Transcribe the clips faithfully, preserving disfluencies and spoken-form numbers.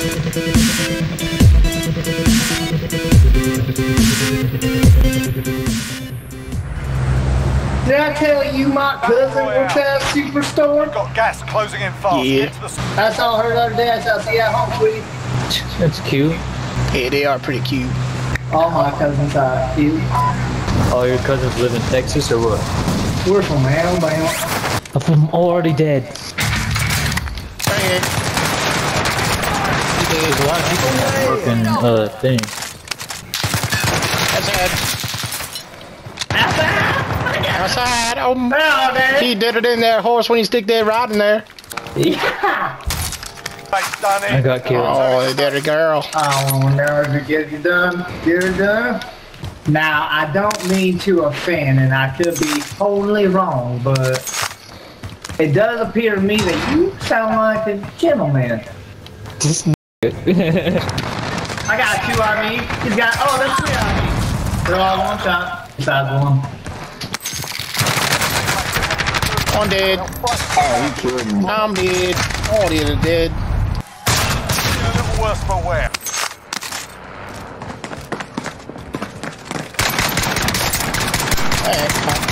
Did I tell you my cousin works at a superstore? We've got gas closing in fast. Yeah. I saw her the other day. I said, I'll see you at home, sweetie. That's cute. Yeah, they are pretty cute. All my cousins are cute. All your cousins live in Texas or what? We're from Alabama. I'm already dead. There's a lot of people in that working uh, thing. That's it. Outside, oh no, man. He did it in there, horse, when he stick there, riding there. Yeah. I got killed. Oh, there the girl. Oh, no, did you get it done? Get it done? Now, I don't mean to offend, and I could be totally wrong, but it does appear to me that you sound like a gentleman. Just I got two on me. He's got, oh, there's three on me. They're all one shot. Besides one. One dead. Oh, you killed me. I'm dead. All the other dead. A little worse for wear.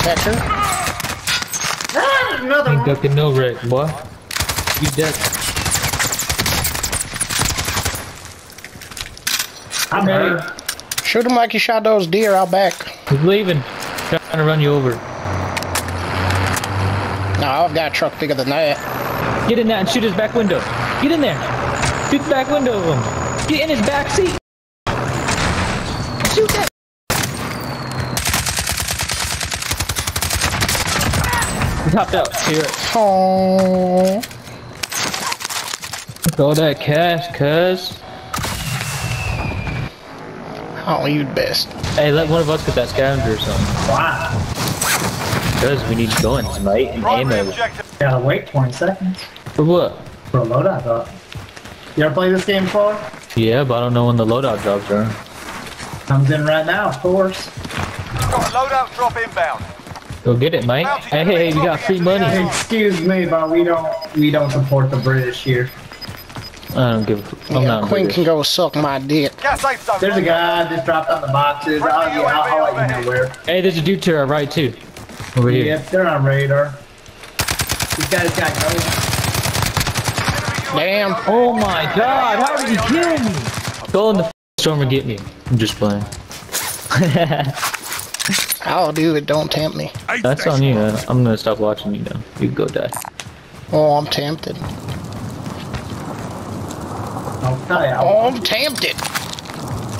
That's another one. Ain't ducking no wreck, boy. You ducking. I'm hurt. Shoot him like you shot those deer out back. He's leaving. Trying to run you over. No, I've got a truck bigger than that. Get in that and shoot his back window. Get in there. Shoot the back window of him. Get in his back seat. Shoot that. He hopped out. Here. Oh. Look at all that cash, cuz. Oh, you'd best. Hey, let one of us get that scavenger or something. Wow. Because we need guns, mate, and ammo. Gotta wait twenty seconds. For what? For a loadout drop. You ever play this game before? Yeah, but I don't know when the loadout drops are. Comes in right now, of course. Got a loadout drop inbound. Go get it, mate. Hey, hey, you got free money. Excuse me, but we don't we don't support the British here. I don't give a fuck. I'm not Queen British. Can go suck my dick. There's a guy just dropped on the boxes. I'll, I'll, I'll, I'll let you know where. Hey, there's a dude to our right too. Over here. Yep, they're on radar. He's got his guy going. Damn. Oh my god, how did he kill me? Go in the f storm and get me. I'm just playing. I'll do it, don't tempt me. That's on you, man. I'm gonna stop watching you now. You can go die. Oh, I'm tempted. I'll tell you, I'll oh, I'm tempted.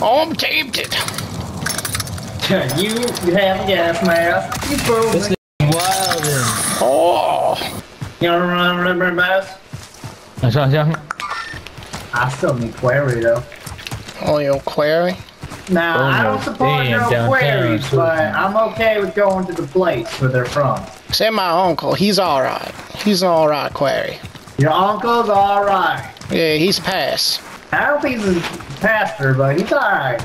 Oh, I'm tempted. You, you have a gas mask. You broke this nigga wild in. Oh! You wanna run, remember mask? I still need query though. Oh, your query? Nah, oh, I don't support no queries, but I'm okay with going to the place where they're from. Say my uncle, he's alright. He's an alright query. Your uncle's alright. Yeah, he's pass. I don't think he's a pastor, but he's alright.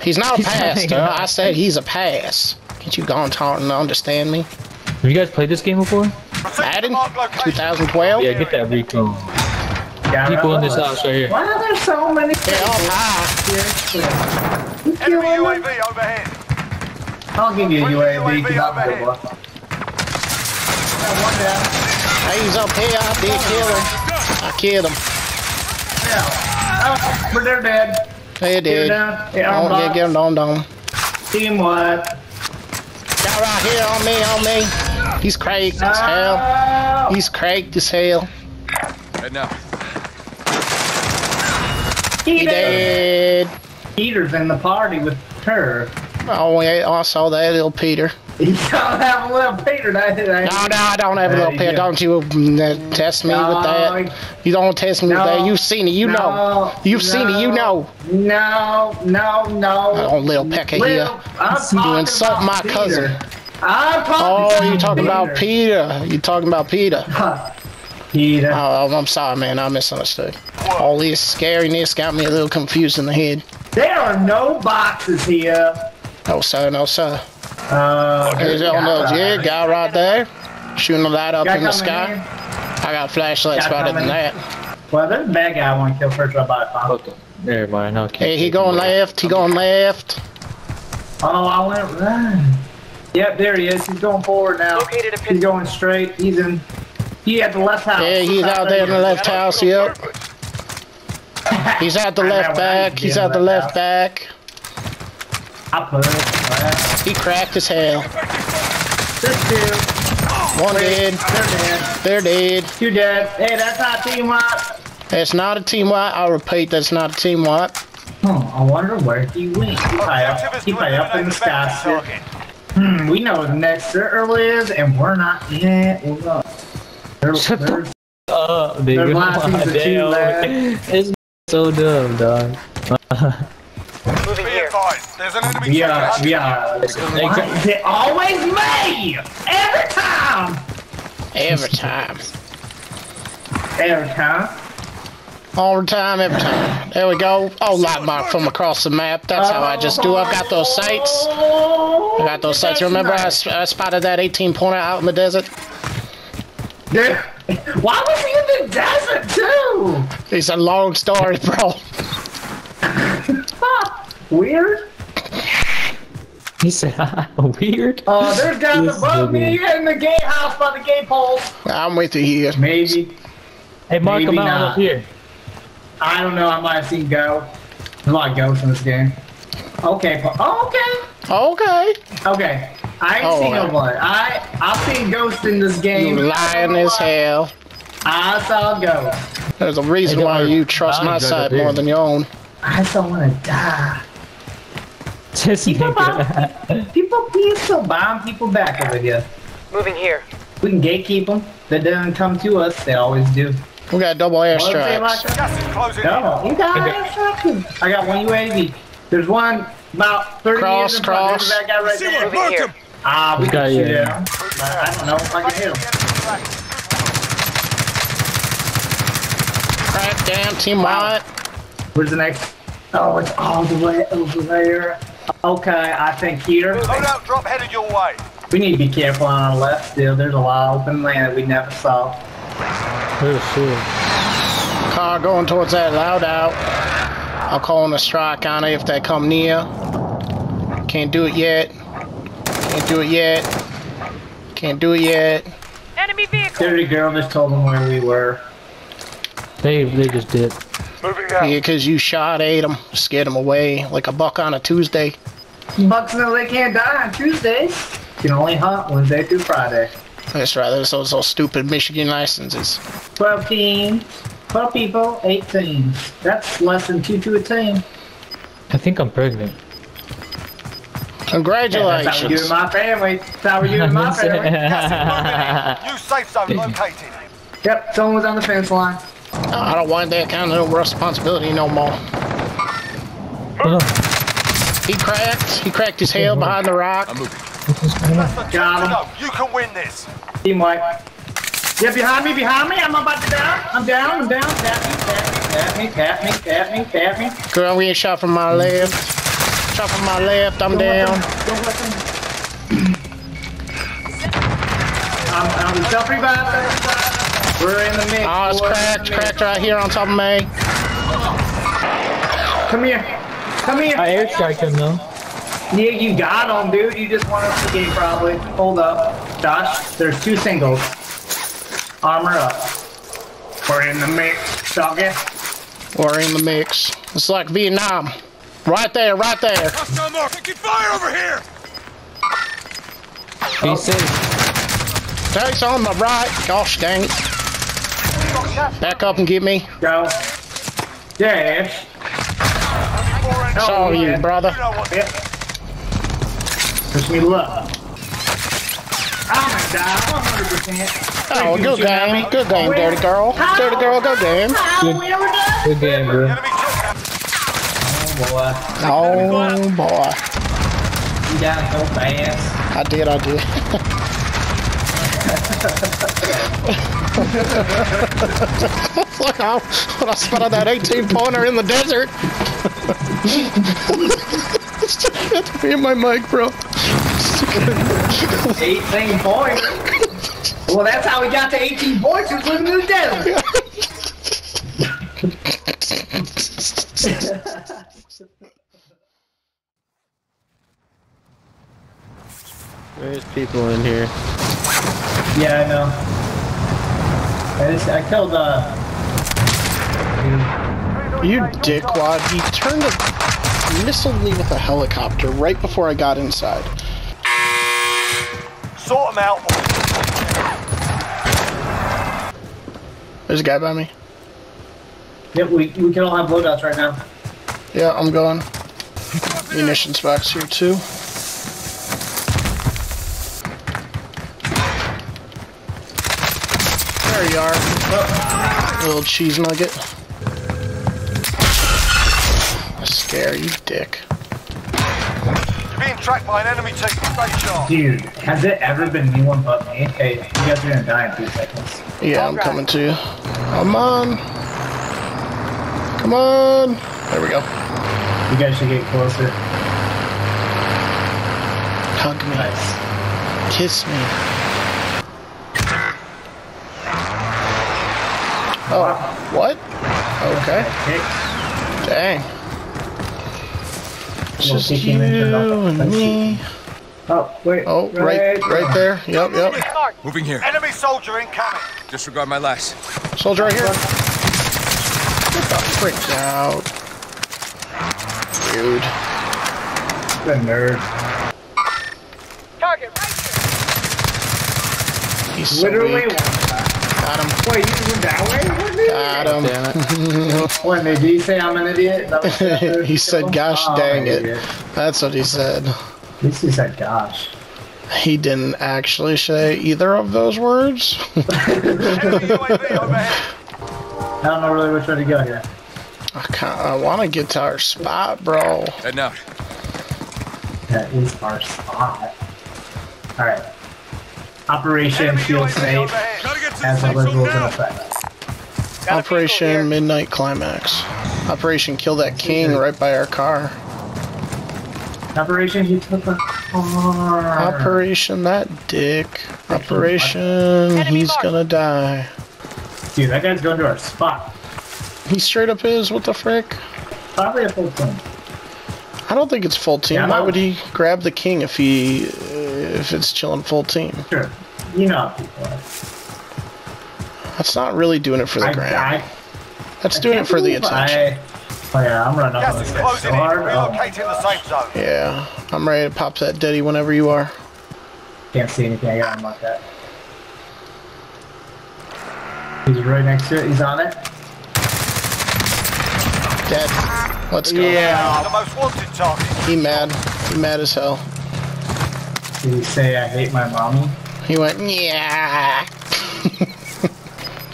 He's not a pastor. I said he's a pass. Can't you go and talk and understand me? Have you guys played this game before? Madden? two thousand twelve? Yeah, get that recall. Yeah, people in this house right here. Why are there so many people? They're all high. Seriously. Enemy U A V overhead. I'll give you a U A V because I'm a good one. One down. Hey, he's up here. I did kill him. I killed him. Yeah. Oh, but they're dead. Hey, dude. Yeah, don't get, get him down, down. Team what? Got right here on me, on me. He's cracked no. as hell. He's cracked as hell. Enough. He dead. Peter's in the party with her. Oh, yeah, I saw that little Peter. You don't have a little Peter, that ain't it? No, no, I don't have a little Peter. Don't you test me no, with that. You don't test me no, with that. You've seen it, you no, know. You've no, seen it, you know. No, no, no. Oh, little pecker here. You insult my Peter. cousin. I'm talking oh, you're talking Peter. about Peter. You're talking about Peter. Huh. Peter. Oh, I'm sorry, man. I misunderstood. Whoa. All this scariness got me a little confused in the head. There are no boxes here. No, sir, no, sir. Uh, There's on those, yeah, guy right there. Shooting the light up in the sky. I got flashlights better than that. Well, there's a bad guy I want to kill first. I buy a bomb. Okay. Never mind. Okay. Hey, he going left. He going left. Oh no, I went right. Yep, there he is. He's going forward now. Located a pit. He's going straight. He's in. He at the left house. Yeah, he's out there in the left house. Yep. He's at the left back. He's at the left back. I put it. He cracked his head. There's two. One dead. They're dead. They're dead. You're dead. Hey, that's not a team wipe. That's not a team wipe. I repeat, that's not a team wipe. Oh, I wonder where he went. He probably up, he probably up in the sky. So. Hmm, we know the next circle is, and we're not yet. What's up? There's there's up, big it's so dumb, dog. Moving here. There's an enemy. Yeah, yeah. It's always me. Every time. Every time. Every time. All the time, every time. There we go. Oh, light bar from across the map. That's how I just do. I've got those sights. I got those sights. Remember, I, I spotted that eighteen pointer out in the desert. Dude, why was he in the desert too? It's a long story, bro. Weird? He said, weird? Oh, uh, there's guys this above me in the gatehouse by the gate pole. I'm with you here. Maybe. Hey, mark him out up here. I don't know. I might have seen go. There's a lot of ghosts in this game. Okay. Oh, okay. Okay. Okay. I ain't oh, seen no one. I, I've seen ghosts in this game. You lying as hell. I saw ghosts. There's a reason hey, why you trust my side more than your own. I don't want to die. Just people, bomb, people, please still bomb people back over here. Moving here. We can gatekeep them. They don't come to us. They always do. We got double airstrikes. Double. You got airstrikes. I got one U A V. There's one about thirty cross, meters. Cross, cross. That guy right there. Moving here. Ah, we got you there. I don't know if I can hit him. Crack damn team wide. Where's the next? Oh, it's all the way over there. Okay, I think here. Hold out, drop headed your way. We need to be careful on our left still. There's a lot of open land that we never saw. Oh, shit. Car going towards that loud out. I'll call in a strike on it if they come near. Can't do it yet. Can't do it yet. Can't do it yet. Enemy vehicle. Dirty girl just told them where we were. They, they just did. Yeah, cause you shot, ate them, scared them away like a buck on a Tuesday. Bucks know they can't die on Tuesdays. You can only hunt Wednesday through Friday. That's right. There's those, those stupid Michigan licenses. Twelve teams, twelve people, eight teams. That's less than two to a team. I think I'm pregnant. Congratulations. Yeah, that's how we do in my family. That's how we do in my family. New safe zone located. Yep, someone was on the fence line. I don't want that kind of responsibility no more. Oh. He cracked. He cracked his head behind the rock. Got him. You can win this. Team White. Yeah, behind me, behind me. I'm about to down. I'm down. I'm down. Tap me, tap me, tap me, tap me, tap me. Girl, we ain't shot from my left. Shot from my left. I'm don't down. Don't let them. I'm, I'm self-reviving. We're in the mix. Oh, it's cracked, cracked right here on top of me. Come here. Come here. I airstrike him, though. Yeah, you got him, dude. You just won us the game, probably. Hold up. Josh, there's two singles. Armor up. We're in the mix, doggy. We're in the mix. It's like Vietnam. Right there, right there. Hostile mark, taking fire over here. Be safe. Jake's on my right. Gosh dang it. Back up and get me. Go. Dash. That's all you, brother. Push me luck. I'm gonna die one hundred percent. Oh, good game. Good game, dirty girl. Dirty girl, good game. Good game, bro. Oh, boy. Oh, boy. You died so fast. I did, I did. Look how when I spotted that eighteen pointer in the desert. It's just had to be in my mic, bro. eighteen points? Well, that's how we got to eighteen points. We was living in the desert. There's people in here. Yeah, I know. I just, I killed, uh... you dickwad. He turned a... missiled me with a helicopter right before I got inside. Sort him out. There's a guy by me. Yep, yeah, we, we can all have loadouts right now. Yeah, I'm going. Munitions box here too. There you are. Oh. Little cheese nugget. I scare you, dick. You're being tracked by an enemy taking straight shot. Dude, has it ever been anyone but me? Hey, you guys are gonna die in three seconds. Yeah, I'm coming to you. Come on. Come on. There we go. You guys should get closer. Hug me. Nice. Kiss me. Oh, wow. What? Okay. Dang. It's just you and me. Oh, wait. Oh, right, right there. Yep, yep. Moving here. Enemy soldier incoming. Disregard my last. Soldier right here. Get the frick out. Dude. The nerd. Target right here. He's literally so weak. Got him. Wait, you went that way? Got him. Damn it. When did he say I'm an idiot? He said, gosh dang it. That's what he said. At least he said gosh. He didn't actually say either of those words. I don't know really which way to go here. I can't, I want to get to our spot, bro. Heading out. That is our spot. All right. Operation Field Safe as a liberal effect. Operation Midnight Climax. Operation Kill That King right by our car. Operation He Took the Car. Operation That Dick. Operation He's Gonna Die. Dude, that guy's going to our spot. He straight up is, what the frick? Probably a full team. I don't think it's full team. Yeah, why would he grab the king if he, uh, if it's chilling full team? Sure. You know how people are. That's not really doing it for the ground. That's I doing it for the attention. I, oh yeah, I'm running up on this guy so hard. Relocating the safe zone. Yeah, I'm ready to pop that Deddy whenever you are. Can't see anything, I gotta unlock that. He's right next to it, he's on it. Dead. Let's go. Yeah. The most wanted target. He mad. He mad as hell. Did he say I hate my mommy? He went, yeah.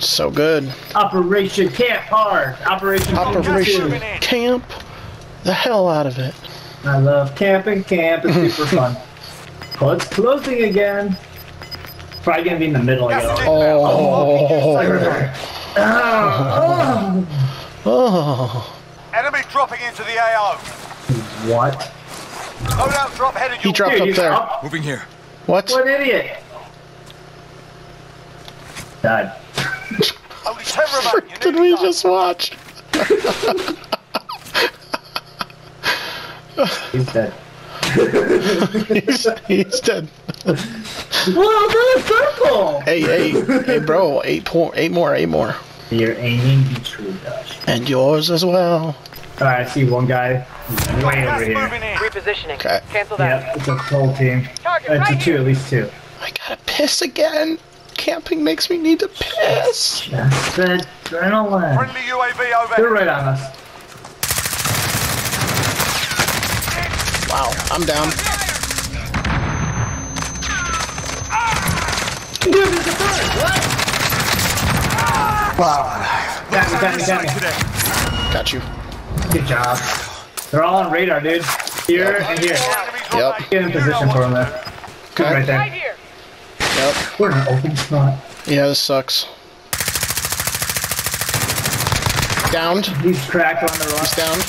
So good. Operation Camp Hard. Operation, Operation Camp. Camp. The hell out of it. I love camping. Camp is super fun. Well, it's closing again. Probably going to be in the middle again. Oh. Oh. Oh. Oh. Enemy dropping into the A O. What? Oh, no, drop headed. He dropped up there. Up. Moving here. What? What an idiot. Died. Only ten remain. Did we die. Just watch? He's dead. he's, he's dead. Well, that's a circle. Hey, hey, hey, bro. Eight more, eight more, eight more. Your aiming be true, Dutch. And yours as well. Alright, I see one guy way over here. Repositioning. Okay. Cancel that. Yep, it's a full team. Target it's right a two, here. At least two. I gotta piss again. Camping makes me need to piss. Just the adrenaline. Friendly U A V over. They're right on us. Wow, I'm down. Dude, there's a bird! What? Wow. Got me, got me, got me. Got you. Good job. They're all on radar, dude. Here yep. and here. Yep. Get in position for them there. Good right there. Right here. Yep. We're in an open spot. Yeah, this sucks. Downed. He's cracked on the rock. He's downed.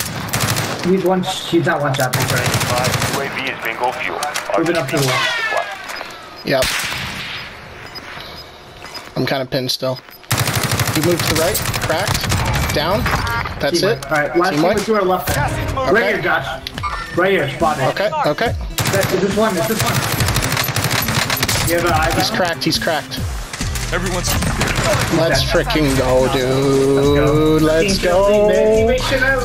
He's one, he's not one shot. He's right. U A V is bingo fuel. Moving up to the one. Yep. I'm kind of pinned still. You move to the right, cracked, down, that's team it. Alright, last two to our left. Okay. Right here, Josh. Right here, spotted. Okay, okay. Is this one, is this one? Yeah, he's cracked, he's cracked. Everyone's... Let's freaking go, dude. Let's go.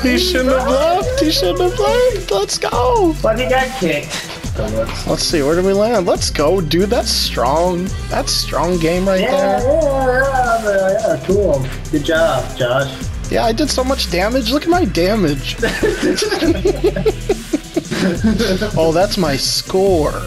He shouldn't have left. He shouldn't have left. Let's go. But he got kicked. Let's see, where do we land? Let's go, dude. That's strong. That's strong game right yeah, there. Yeah, yeah, yeah, cool. Good job, Josh. Yeah, I did so much damage. Look at my damage. Oh, that's my score.